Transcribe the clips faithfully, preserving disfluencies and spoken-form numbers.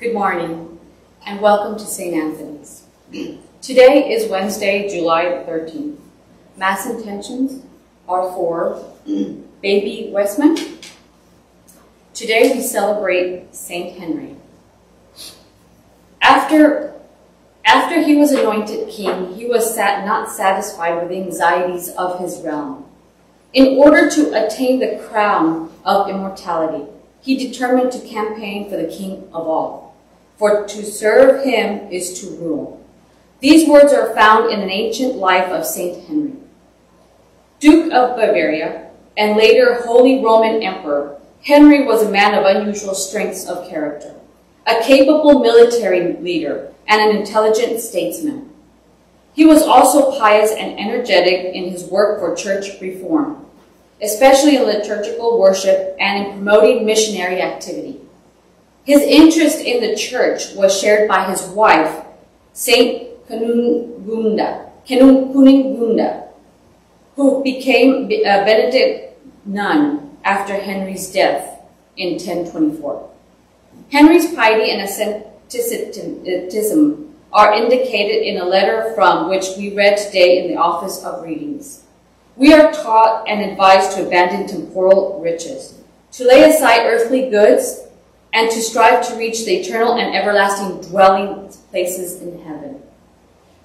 Good morning, and welcome to Saint Anthony's. Today is Wednesday, July thirteenth. Mass intentions are for baby Westman. Today we celebrate Saint Henry. After, after he was anointed king, he was sat, not satisfied with the anxieties of his realm. In order to attain the crown of immortality, he determined to campaign for the King of all. For to serve him is to rule. These words are found in an ancient life of Saint Henry. Duke of Bavaria, and later Holy Roman Emperor, Henry was a man of unusual strengths of character, a capable military leader, and an intelligent statesman. He was also pious and energetic in his work for church reform, especially in liturgical worship and in promoting missionary activity. His interest in the church was shared by his wife, Saint Cunegunda, Cunegunda, who became a Benedict nun after Henry's death in ten twenty-four. Henry's piety and asceticism are indicated in a letter from which we read today in the Office of Readings. We are taught and advised to abandon temporal riches, to lay aside earthly goods, and to strive to reach the eternal and everlasting dwelling places in heaven.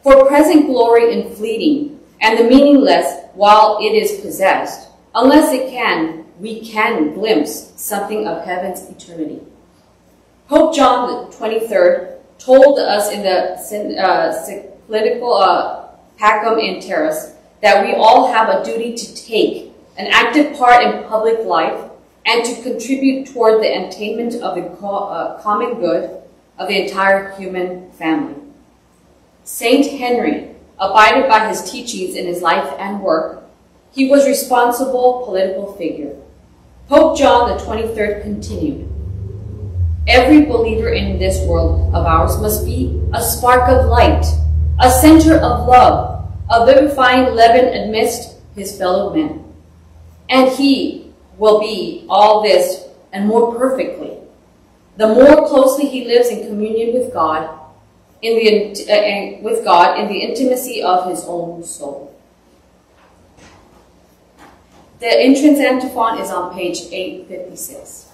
For present glory is fleeting, and the meaningless while it is possessed, unless it can, we can glimpse something of heaven's eternity. Pope John the twenty-third told us in the encyclical uh, Pacem in Terris that we all have a duty to take an active part in public life, and to contribute toward the attainment of the co uh, common good of the entire human family. Saint Henry abided by his teachings in his life and work. He was a responsible political figure. Pope John the twenty-third continued, "Every believer in this world of ours must be a spark of light, a center of love, a vivifying leaven amidst his fellow men. And he will be all this and more perfectly. The more closely he lives in communion with God, in the, uh, with God in the intimacy of his own soul." The entrance antiphon is on page eight fifty-six.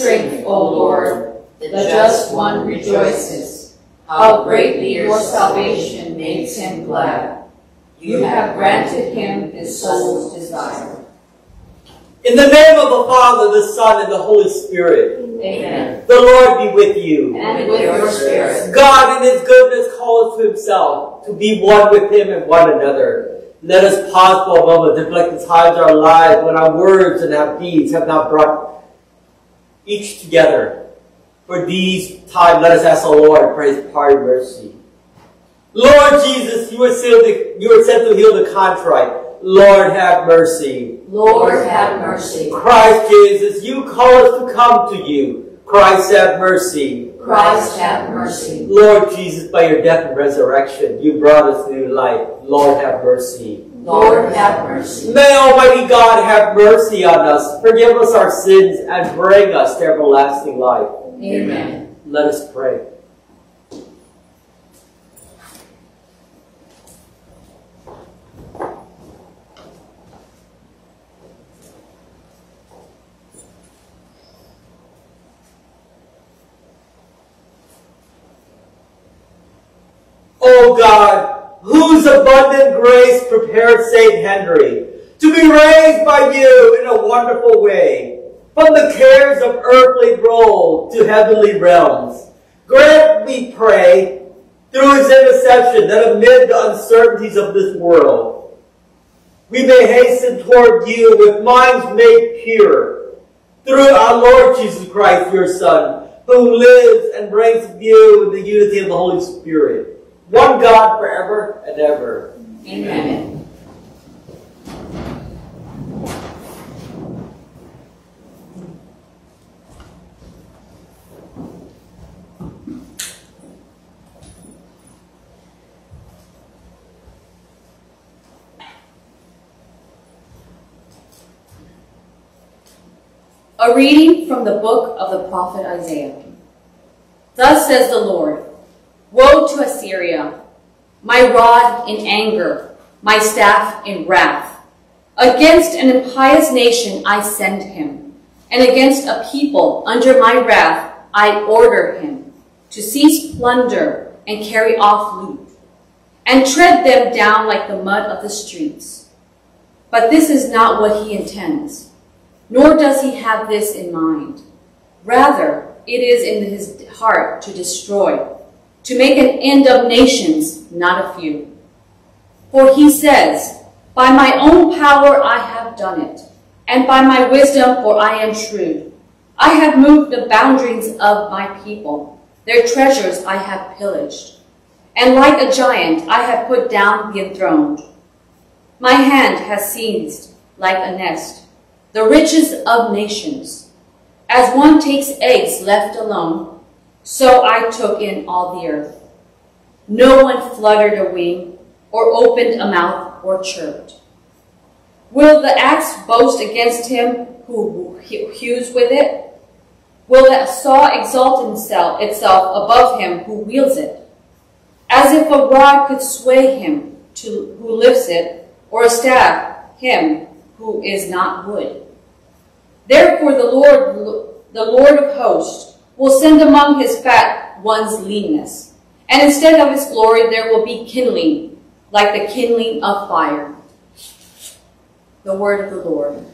Strength, O Lord, the just one rejoices. How greatly your salvation makes him glad. You have granted him his soul's desire. In the name of the Father, the Son, and the Holy Spirit. Amen. The Lord be with you. And with your spirit. God in his goodness calleth to himself to be one with him and one another. Let us pause for a moment to reflect the times of our lives when our words and our deeds have not brought each together. For these time, let us ask the Lord for his pardon and mercy. Lord Jesus, you were sent to heal the contrite. Lord, have mercy. Lord, have mercy. Christ Jesus, you call us to come to you. Christ, have mercy. Christ, have mercy. Lord Jesus, by your death and resurrection, you brought us new life. Lord, have mercy. Lord, have mercy. May Almighty God have mercy on us, forgive us our sins, and bring us to everlasting life. Amen. Let us pray. O God, whose abundant grace prepared Saint Henry to be raised by you in a wonderful way, from the cares of earthly role to heavenly realms, grant, we pray, through his intercession, that amid the uncertainties of this world, we may hasten toward you with minds made pure, through our Lord Jesus Christ, your Son, who lives and reigns with you in the unity of the Holy Spirit, one God forever and ever. Amen. A reading from the book of the prophet Isaiah. Thus says the Lord, woe to Assyria, my rod in anger, my staff in wrath. Against an impious nation I send him, and against a people under my wrath I order him to seize plunder and carry off loot, and tread them down like the mud of the streets. But this is not what he intends. Nor does he have this in mind. Rather, it is in his heart to destroy, to make an end of nations, not a few. For he says, by my own power I have done it, and by my wisdom, for I am shrewd. I have moved the boundaries of my people. Their treasures I have pillaged. And like a giant, I have put down the enthroned. My hand has seized like a nest the riches of nations. As one takes eggs left alone, so I took in all the earth. No one fluttered a wing, or opened a mouth, or chirped. Will the axe boast against him who hews with it? Will the saw exalt himself, itself above him who wields it? As if a rod could sway him to who lifts it, or a staff him who is not wood. Therefore the Lord, the Lord of hosts will send among his fat ones leanness, and instead of his glory there will be kindling, like the kindling of fire. The word of the Lord.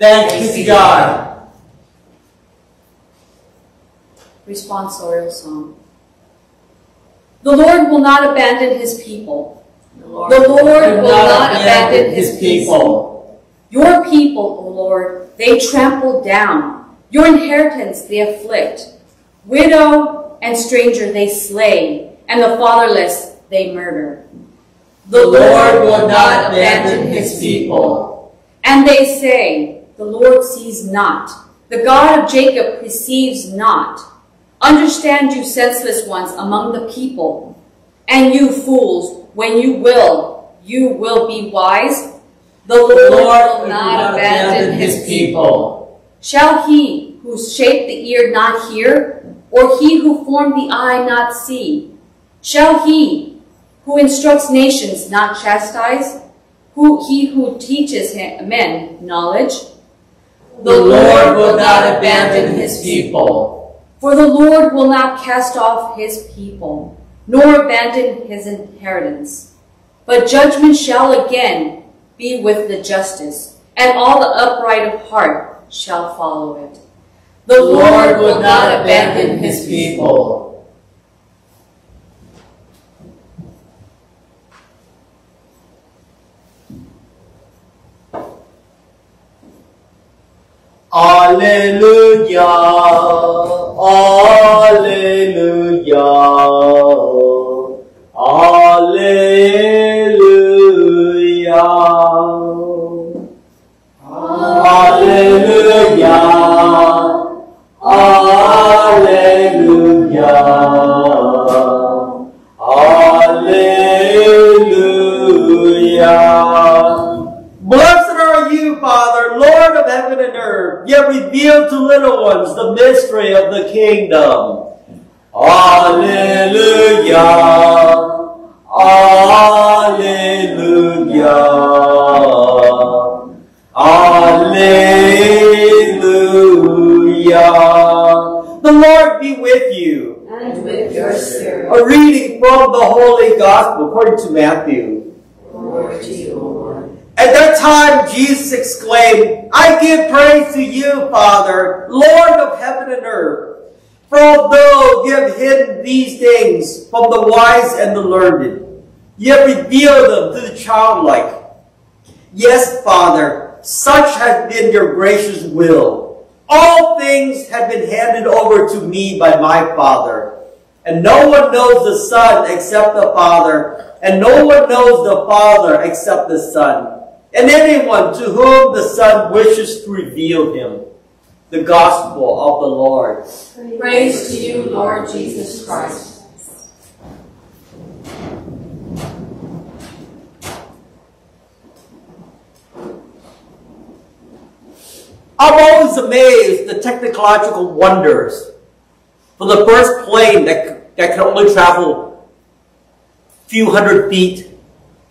Thanks be to God. Responsorial Psalm. The Lord will not abandon his people. The Lord, the Lord will not abandon his people. Your people, O Lord, they trample down. Your inheritance they afflict. Widow and stranger they slay, and the fatherless they murder. The Lord will not abandon his people. And they say, the Lord sees not. The God of Jacob perceives not. Understand, you senseless ones among the people. And you fools, when you will, you will be wise. The Lord will not abandon his people. Shall he who shaped the ear not hear, or he who formed the eye not see? Shall he who instructs nations not chastise, who he who teaches men knowledge? The Lord will not abandon his people. For the Lord will not cast off his people, nor abandon his inheritance. But judgment shall again be with the justice, and all the upright of heart shall follow it. The Lord will not abandon his people. Alleluia, alleluia, alleluia. Hallelujah, hallelujah, hallelujah. Blessed are you, Father, Lord of heaven and earth. Yet reveal to little ones the mystery of the kingdom. Hallelujah, hallelujah, hallelujah. The Lord be with you. And with your spirit. A reading from the Holy Gospel according to Matthew. Glory to you, Lord. At that time Jesus exclaimed, I give praise to you, Father, Lord of heaven and earth. For although you have hidden these things from the wise and the learned, you have revealed them to the childlike. Yes, Father, such has been your gracious will. All things have been handed over to me by my Father, And no one knows the Son except the Father, and no one knows the Father except the Son, and anyone to whom the Son wishes to reveal him. The Gospel of the Lord. Praise, Praise to you, Lord Jesus Christ. I'm always amazed at the technological wonders for the first plane that, that can only travel a few hundred feet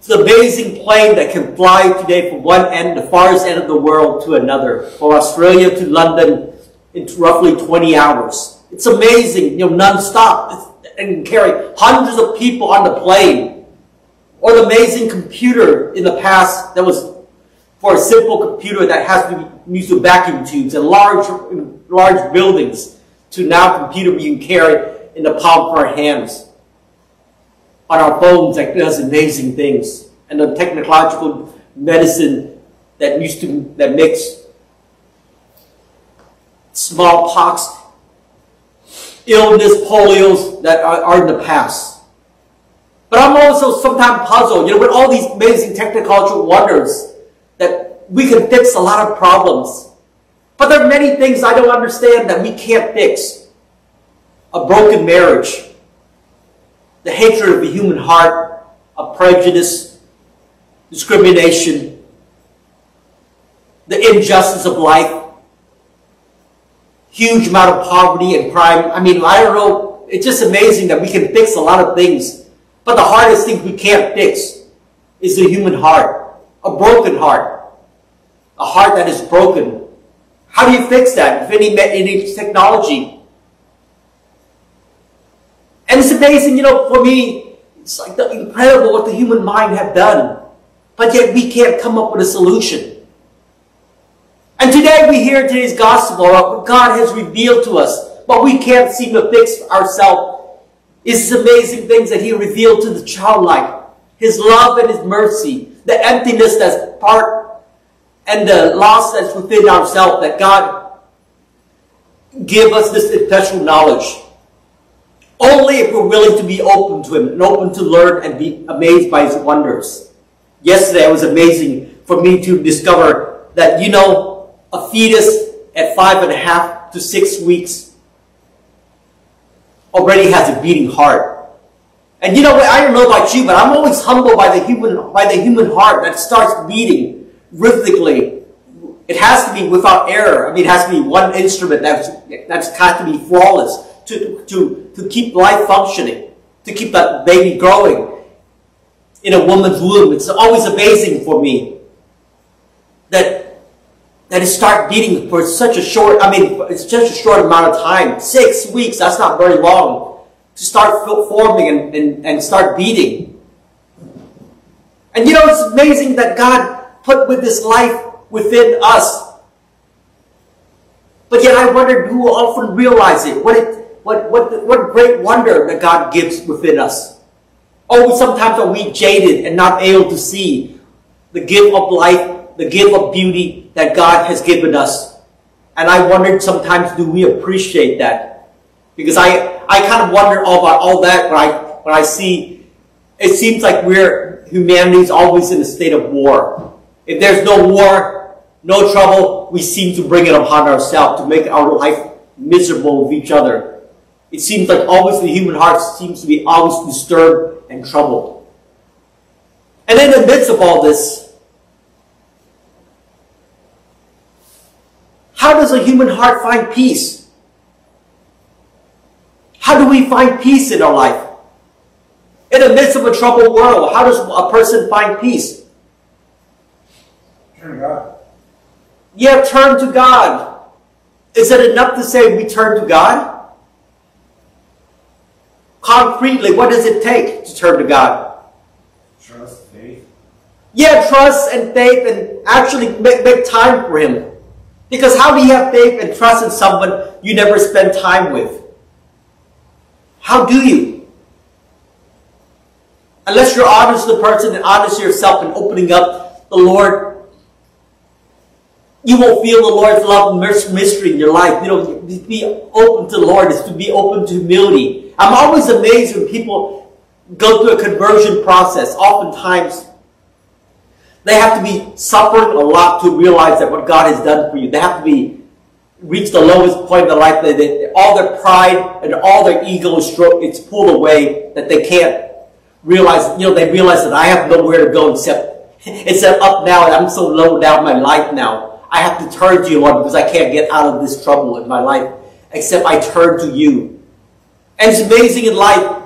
to the amazing plane that can fly today from one end, the farthest end of the world, to another, from Australia to London in roughly twenty hours. It's amazing, you know, non-stop, and carry hundreds of people on the plane. Or the amazing computer in the past that was for a simple computer that has to be used to vacuum tubes and large, large buildings, to now computer we can carry in the palm of our hands. On our phones that does amazing things. And the technological medicine that used to that makes smallpox, illness, polio that are, are in the past. But I'm also sometimes puzzled, you know, with all these amazing technological wonders, that we can fix a lot of problems. But there are many things I don't understand that we can't fix. A broken marriage, the hatred of the human heart, of prejudice, discrimination, the injustice of life, huge amount of poverty and crime. I mean, I don't know, it's just amazing that we can fix a lot of things. But the hardest thing we can't fix is the human heart, a broken heart, a heart that is broken. How do you fix that if any, any technology? And it's amazing, you know, for me, it's like the incredible what the human mind have done. But yet we can't come up with a solution. And today we hear today's gospel about what God has revealed to us, but we can't seem to fix ourselves. It's amazing things that he revealed to the childlike. His love and his mercy. The emptiness that's part and the loss that's within ourselves, that God give us this intellectual knowledge. Only if we're willing to be open to him and open to learn and be amazed by his wonders. Yesterday it was amazing for me to discover that, you know, a fetus at five and a half to six weeks already has a beating heart. And you know what, I don't know about you, but I'm always humbled by the human, by the human heart that starts beating rhythmically. It has to be without error. I mean, it has to be one instrument that's that's has to be flawless to to to keep life functioning, to keep that baby growing in a woman's womb. It's always amazing for me that that it starts beating for such a short. I mean, it's just a short amount of time. Six weeks. That's not very long to start forming and and, and start beating. And you know, it's amazing that God put with this life within us. But yet I wonder, do we often realize it? What, it, what, what, what great wonder that God gives within us. Oh, sometimes are we jaded and not able to see the gift of life, the gift of beauty that God has given us. And I wonder sometimes, do we appreciate that? Because I, I kind of wonder all about all that when I, when I see, it seems like we're, humanity is always in a state of war. If there's no war, no trouble, we seem to bring it upon ourselves to make our life miserable with each other. It seems like always the human heart seems to be always disturbed and troubled. And in the midst of all this, how does a human heart find peace? How do we find peace in our life? In the midst of a troubled world, how does a person find peace? Turn to God. Yeah, turn to God. Is it enough to say we turn to God? Concretely, what does it take to turn to God? Trust, faith. Yeah, trust and faith, and actually make, make time for him. Because how do you have faith and trust in someone you never spend time with? How do you? Unless you're honest with the person and honest yourself and opening up the Lord, you won't feel the Lord's love and mystery in your life. You know, to be open to the Lord is to be open to humility. I'm always amazed when people go through a conversion process. Oftentimes, they have to be suffering a lot to realize that what God has done for you. They have to be reach the lowest point of their life. They, they, all their pride and all their ego is it's pulled away, that they can't realize. You know, they realize that I have nowhere to go except except up now, and I'm so low down my life now. I have to turn to you, Lord, because I can't get out of this trouble in my life except I turn to you. And it's amazing in life.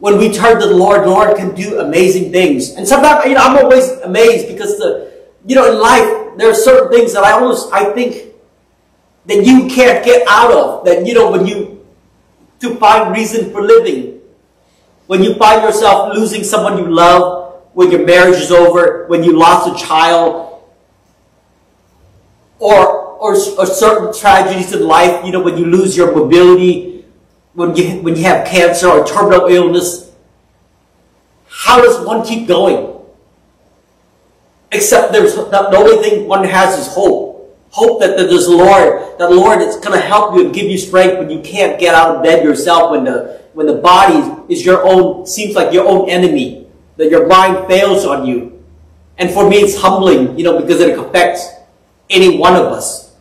When we turn to the Lord, the Lord can do amazing things. And sometimes, you know, I'm always amazed because the, you know, in life there are certain things that I almost, I think that you can't get out of. That, you know, when you to find reason for living, when you find yourself losing someone you love, when your marriage is over, when you lost a child, or or, or certain tragedies in life, you know, when you lose your mobility. When you, when you have cancer or terminal illness, how does one keep going? Except there's the only thing one has is hope. Hope that, that there's the Lord, that Lord is going to help you and give you strength when you can't get out of bed yourself, when the, when the body is your own, seems like your own enemy, that your mind fails on you. And for me, it's humbling, you know, because it affects any one of us.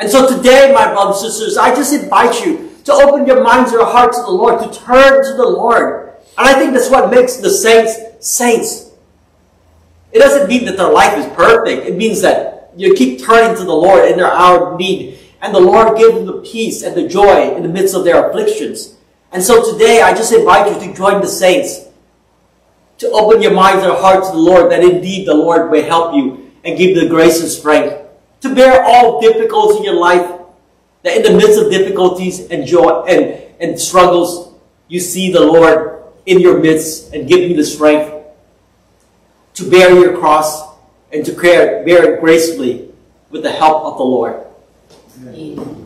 And so today, my brothers and sisters, I just invite you to open your minds, your hearts to the Lord, to turn to the Lord. And I think that's what makes the saints, saints. It doesn't mean that their life is perfect. It means that you keep turning to the Lord in their hour of need. And the Lord gives them the peace and the joy in the midst of their afflictions. And so today, I just invite you to join the saints, to open your minds and hearts to the Lord, that indeed the Lord may help you and give you the grace and strength to bear all difficulties in your life. That in the midst of difficulties and joy and, and struggles, you see the Lord in your midst and giving you the strength to bear your cross and to bear it gracefully with the help of the Lord. Amen.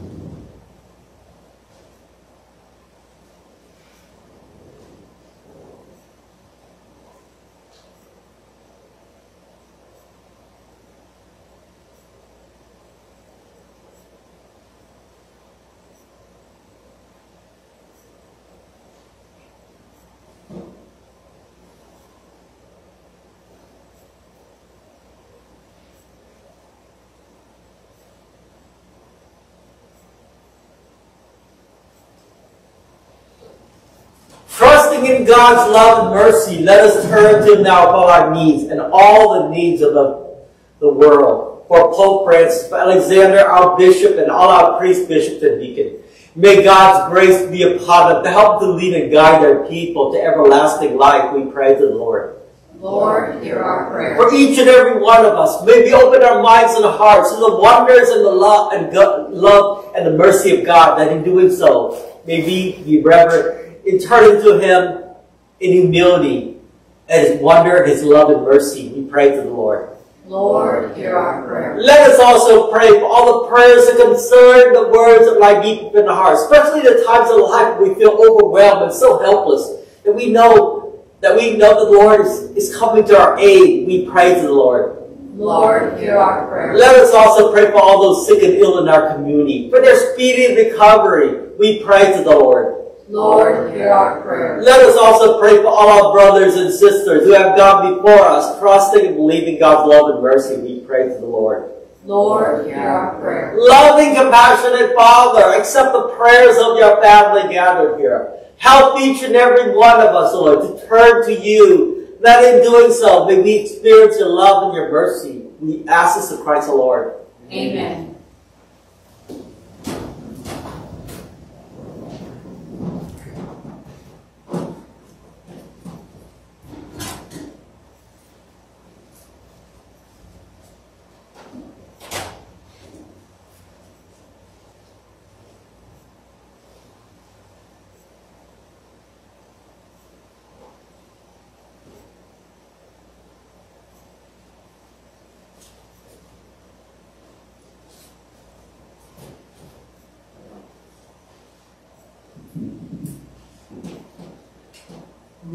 In God's love and mercy, let us turn to Him now about our needs and all the needs of the, the world. For Pope Francis, for Alexander, our bishop, and all our priests, bishops, and deacons, may God's grace be upon them to help to lead and guide their people to everlasting life. We pray to the Lord. Lord, hear our prayer. For each and every one of us, may we open our minds and hearts to the wonders and the love and God, love and the mercy of God. That in doing so, may we be reverent. In turning to Him in humility and His wonder, His love and mercy, we pray to the Lord. Lord, hear our prayer. Let us also pray for all the prayers that concern the words that lie deep in the heart, especially the times of life when we feel overwhelmed and so helpless that we know that we know the Lord is, is coming to our aid. We pray to the Lord. Lord, hear our prayer. Let us also pray for all those sick and ill in our community, for their speedy recovery. We pray to the Lord. Lord, hear our prayer. Let us also pray for all our brothers and sisters who have gone before us, trusting and believing God's love and mercy. We pray to the Lord. Lord, hear our prayer. Loving, compassionate Father, accept the prayers of your family gathered here. Help each and every one of us, Lord, to turn to you, that in doing so may we experience your love and your mercy. We ask this of Christ the Lord. Amen.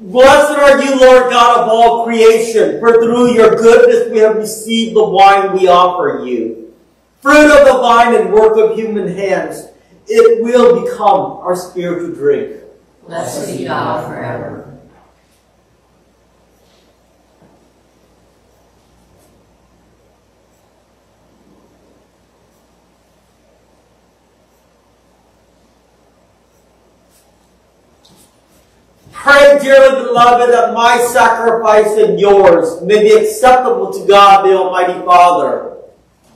Blessed are you, Lord God of all creation, for through your goodness we have received the wine we offer you. Fruit of the vine and work of human hands, it will become our spiritual drink. Blessed be God forever. Pray, dearly beloved, that my sacrifice and yours may be acceptable to God, the Almighty Father.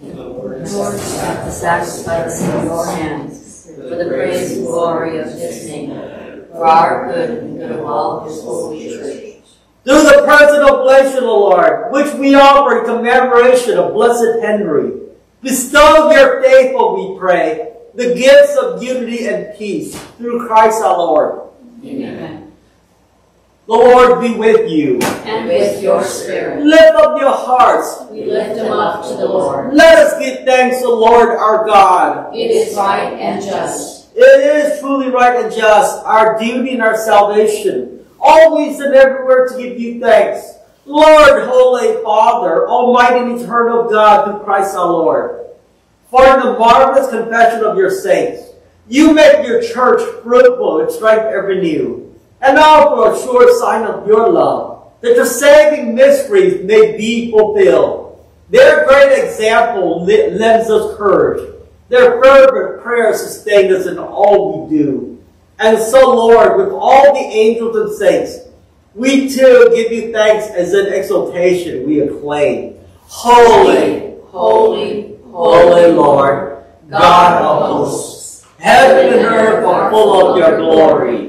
Lord, accept the sacrifice in your hands, for the praise and glory of his name, for our good and good of all his holy church. Through the present oblation, O Lord, which we offer in commemoration of blessed Henry, bestow your faithful, we pray, the gifts of unity and peace, through Christ our Lord. Amen. The Lord be with you. And with your spirit. Lift up your hearts. We lift them up to the Lord. Let us give thanks to the Lord our God. It is right and just. It is truly right and just, our duty and our salvation, always and everywhere to give you thanks. Lord, Holy Father, Almighty and Eternal God, through Christ our Lord. For in the marvelous confession of your saints, you make your church fruitful and strength ever new. And now for a sure sign of your love, that your saving mysteries may be fulfilled. Their great example lends us courage. Their fervent prayers sustain us in all we do. And so, Lord, with all the angels and saints, we too give you thanks as in exaltation we acclaim. Holy, holy, holy Lord, God of hosts, heaven and earth are full of your glory.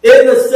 In a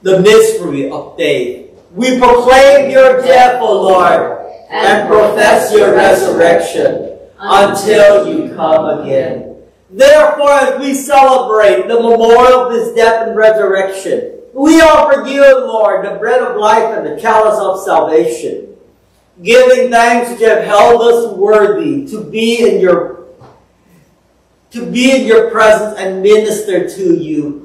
The mystery of faith. We proclaim your death, O Lord, and profess your resurrection until you come again. Therefore, as we celebrate the memorial of his death and resurrection, we offer you, Lord, the bread of life and the chalice of salvation, giving thanks which have held us worthy to be in your to be in your presence and minister to you.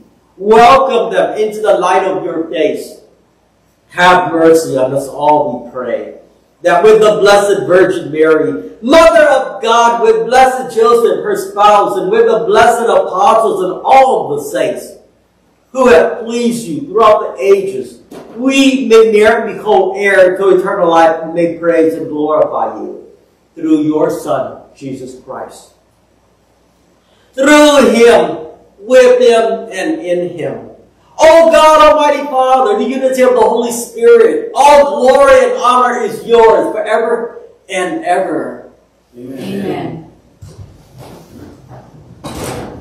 Welcome them into the light of your face. Have mercy on us all, we pray, that with the Blessed Virgin Mary, Mother of God, with Blessed Joseph, her spouse, and with the blessed apostles and all of the saints who have pleased you throughout the ages, we may merit and be co-heir to eternal life and may praise and glorify you through your Son, Jesus Christ. Through him, with him, and in him. O God, Almighty Father, the unity of the Holy Spirit, all glory and honor is yours forever and ever. Amen. Amen.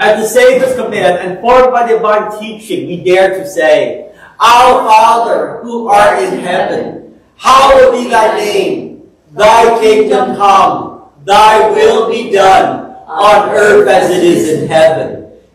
At the Savior's command and formed by divine teaching, we dare to say, Our Father, who art in heaven, hallowed be thy name. Thy kingdom come, thy will be done, on earth as it is in heaven.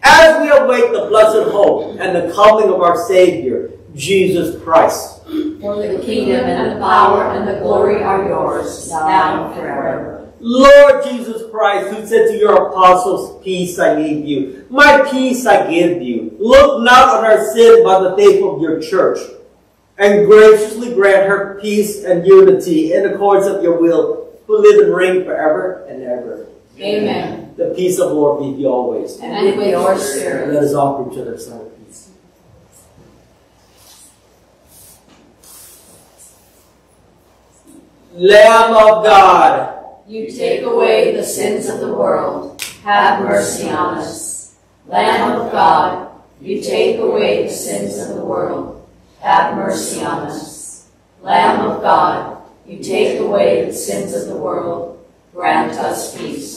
as we await the blessed hope and the coming of our Savior, Jesus Christ. For the kingdom and the power and the glory are yours, now and forever. Lord Jesus Christ, who said to your apostles, Peace I leave you, my peace I give you. Look not on our sin by the faith of your church, and graciously grant her peace and unity in accordance with your will, who live and reign forever and ever. Amen. The peace of the Lord be with you always. And with your spirit. Let us offer each other a sign of peace. Lamb of God, you take away the sins of the world. Have mercy on us. Lamb of God, you take away the sins of the world. Have mercy on us. Lamb of God, you take away the sins of the world. Grant us peace.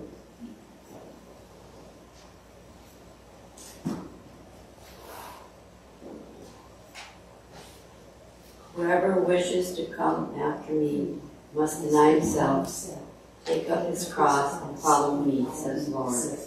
Whoever wishes to come after me must deny himself, take up his cross, and follow me, says the Lord.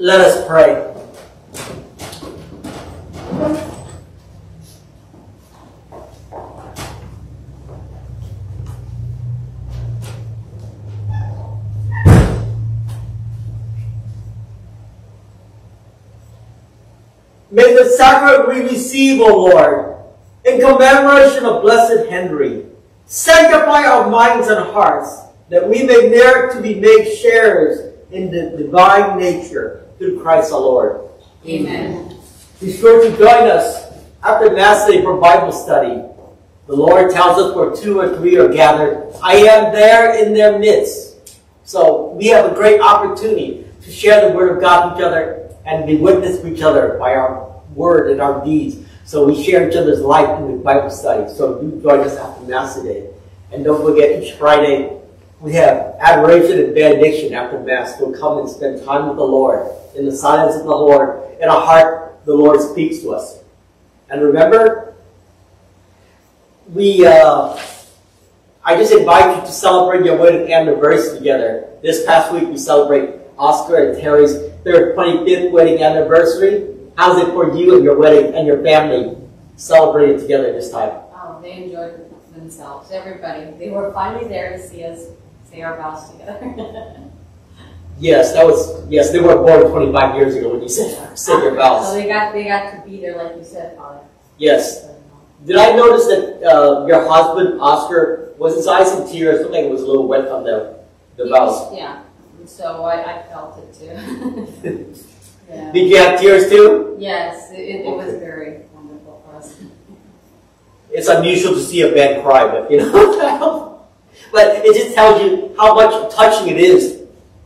Let us pray. May the sacrament we receive, O Lord, in commemoration of Blessed Henry, sanctify our minds and hearts, that we may merit to be made sharers in the divine nature, through Christ our Lord. Amen. Be sure to join us after Mass Day for Bible study. The Lord tells us where two or three are gathered, I am there in their midst. So we have a great opportunity to share the Word of God with each other and be witness to each other by our word and our deeds. So we share each other's life in the Bible study. So do join us after Mass today. And don't forget, each Friday, we have adoration and benediction after Mass. We'll come and spend time with the Lord, in the silence of the Lord, in our heart, the Lord speaks to us. And remember, we, uh, I just invite you to celebrate your wedding anniversary together. This past week, we celebrate Oscar and Terry's their twenty-fifth wedding anniversary. How's it for you and your wedding and your family celebrating together this time? Oh, they enjoyed themselves, everybody. They were finally there to see us say our vows together. Yes, that was yes. They were born twenty-five years ago when you said said your vows. So they got they got to be there, like you said, Father. Yes. Did I notice that uh, your husband Oscar was his eyes in tears? Something was a little wet on the the he, vows. Yeah. So I, I felt it too. Yeah. Did you have tears too? Yes. It, it, it was very wonderful for us. It's unusual to see a man cry, but you know. But it just tells you how much touching it is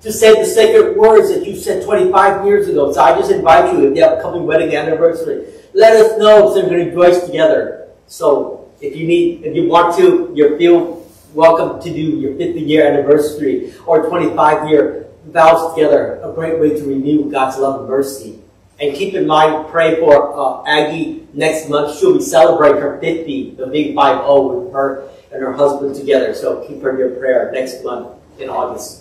to say the sacred words that you said twenty-five years ago. So I just invite you, if you have a coming wedding anniversary, let us know so we can rejoice together. So if you need, if you want to, you feel welcome to do your fifty year anniversary or twenty-five year vows together. A great way to renew God's love and mercy. And keep in mind, pray for uh, Aggie next month. She'll be celebrating her fifty, the big five oh, with her and her husband together. So keep her in your prayer next month in August.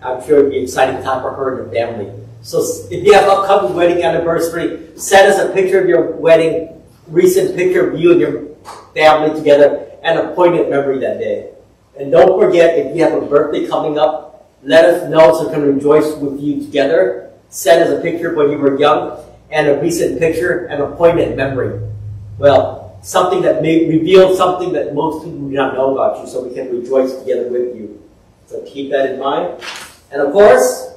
I'm sure it'll be an exciting time for her and her family. So if you have upcoming wedding anniversary, send us a picture of your wedding, recent picture of you and your family together, and a poignant memory that day. And don't forget, if you have a birthday coming up, let us know so we can rejoice with you together. Send us a picture of when you were young, and a recent picture, and a poignant memory. Well, something that may reveal something that most people do not know about you, so we can rejoice together with you. So keep that in mind. And of course,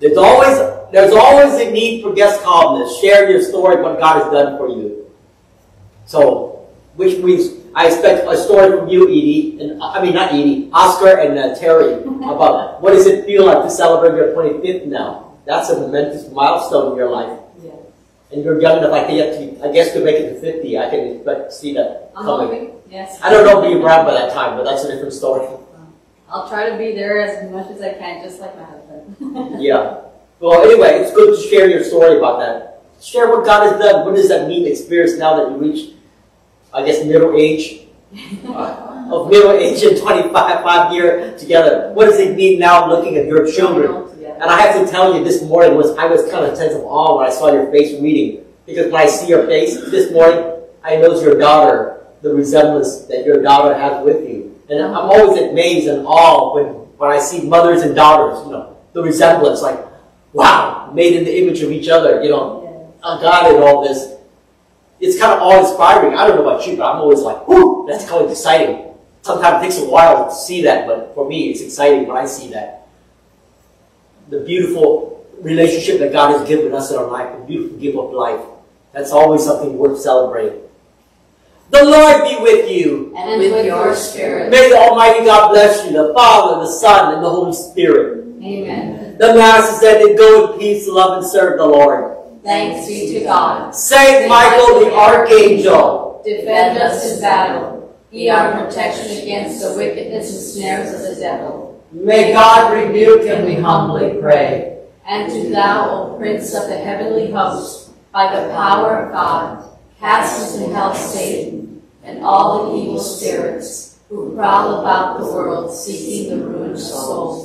there's always there's always a need for guest columnists. Share your story, what God has done for you. So, which means I expect a story from you, Edie, and I mean not Edie, Oscar and uh, Terry, about what does it feel like to celebrate your twenty-fifth now? That's a momentous milestone in your life. Yeah. And you're young enough, I think, I guess, to make it to fifty. I can expect to see that I'm coming. Hoping, yes. I don't know if you're around by that time, but that's a different story. I'll try to be there as much as I can, just like my husband. Yeah. Well, anyway, it's good to share your story about that. Share what God has done. What does that mean, experience, now that you reach, I guess, middle age? Uh, of middle age and twenty-five, five year together. What does it mean now looking at your children? And I have to tell you, this morning, was I was kind of tense of awe when I saw your face reading. Because when I see your face this morning, I notice your daughter, the resemblance that your daughter has with you. And I'm always amazed and awed when, when I see mothers and daughters, you know, the resemblance, like, wow, made in the image of each other, you know, yes. Oh, God, in all this. It's kind of awe-inspiring. I don't know about you, but I'm always like, whoo, that's kind of exciting. Sometimes it takes a while to see that, but for me, it's exciting when I see that. The beautiful relationship that God has given us in our life, the beautiful gift of life, that's always something worth celebrating. The Lord be with you. And with, with your spirit. May the Almighty God bless you, the Father, the Son, and the Holy Spirit. Amen. The Mass is ended. Go in peace, love, and serve the Lord. Thanks be to God. Saint Michael the Archangel, defend us in battle. Be our protection against the wickedness and snares of the devil. May God rebuke him, we humbly pray. And to thou, O Prince of the heavenly host, by the power of God, cast into hell Satan and all the evil spirits who prowl about the world seeking the ruined souls